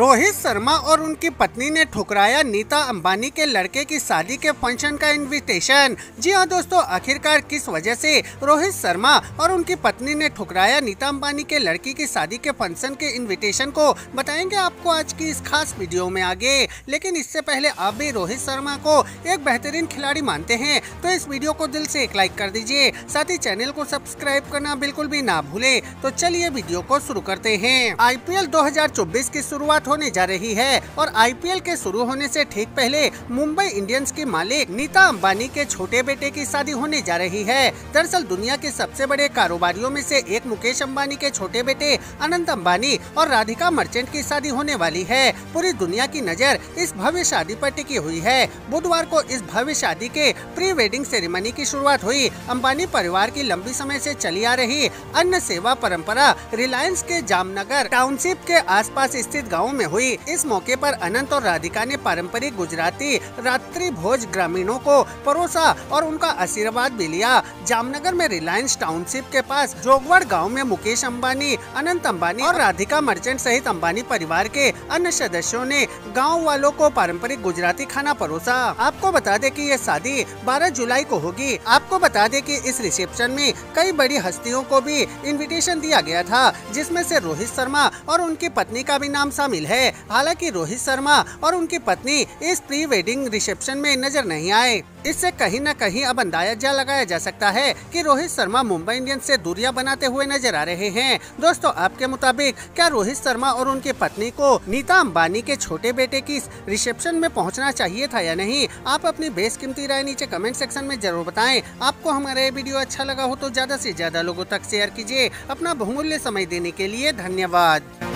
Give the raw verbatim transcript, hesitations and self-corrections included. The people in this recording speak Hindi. रोहित शर्मा और उनकी पत्नी ने ठुकराया नीता अंबानी के लड़के की शादी के फंक्शन का इनविटेशन। जी हां दोस्तों, आखिरकार किस वजह से रोहित शर्मा और उनकी पत्नी ने ठुकराया नीता अंबानी के लड़की की शादी के फंक्शन के इनविटेशन को बताएंगे आपको आज की इस खास वीडियो में आगे। लेकिन इससे पहले आप भी रोहित शर्मा को एक बेहतरीन खिलाड़ी मानते हैं तो इस वीडियो को दिल से एक लाइक कर दीजिए, साथ ही चैनल को सब्सक्राइब करना बिल्कुल भी ना भूले। तो चलिए वीडियो को शुरू करते हैं। आई पी एल दो हजार चौबीस की शुरुआत होने जा रही है और आई पी एल के शुरू होने से ठीक पहले मुंबई इंडियंस की मालिक नीता अंबानी के छोटे बेटे की शादी होने जा रही है। दरअसल दुनिया के सबसे बड़े कारोबारियों में से एक मुकेश अंबानी के छोटे बेटे अनंत अंबानी और राधिका मर्चेंट की शादी होने वाली है। पूरी दुनिया की नज़र इस भव्य शादी पर टिकी हुई है। बुधवार को इस भव्य शादी के प्री वेडिंग सेरेमनी की शुरुआत हुई। अंबानी परिवार की लंबी समय से चली आ रही अन्न सेवा परंपरा रिलायंस के जामनगर टाउनशिप के आसपास स्थित गाँव में हुई। इस मौके पर अनंत और राधिका ने पारंपरिक गुजराती रात्रि भोज ग्रामीणों को परोसा और उनका आशीर्वाद भी लिया। जामनगर में रिलायंस टाउनशिप के पास जोगवड़ गांव में मुकेश अंबानी, अनंत अंबानी और राधिका मर्चेंट सहित अंबानी परिवार के अन्य सदस्यों ने गांव वालों को पारंपरिक गुजराती खाना परोसा। आपको बता दे कि ये शादी बारह जुलाई को होगी। आपको बता दे कि इस रिसेप्शन में कई बड़ी हस्तियों को भी इन्विटेशन दिया गया था, जिसमें से रोहित शर्मा और उनकी पत्नी का भी नाम शामिल है। हालांकि रोहित शर्मा और उनकी पत्नी इस प्री वेडिंग रिसेप्शन में नजर नहीं आए। इससे कहीं न कहीं अब अंदाजा लगाया जा सकता है कि रोहित शर्मा मुंबई इंडियंस से दूरियां बनाते हुए नजर आ रहे हैं। दोस्तों, आपके मुताबिक क्या रोहित शर्मा और उनकी पत्नी को नीता अंबानी के छोटे बेटे की रिसेप्शन में पहुंचना चाहिए था या नहीं? आप अपनी बेशकीमती राय नीचे कमेंट सेक्शन में जरूर बताएं। आपको हमारा ये वीडियो अच्छा लगा हो तो ज्यादा से ज्यादा लोगों तक शेयर कीजिए। अपना बहुमूल्य समय देने के लिए धन्यवाद।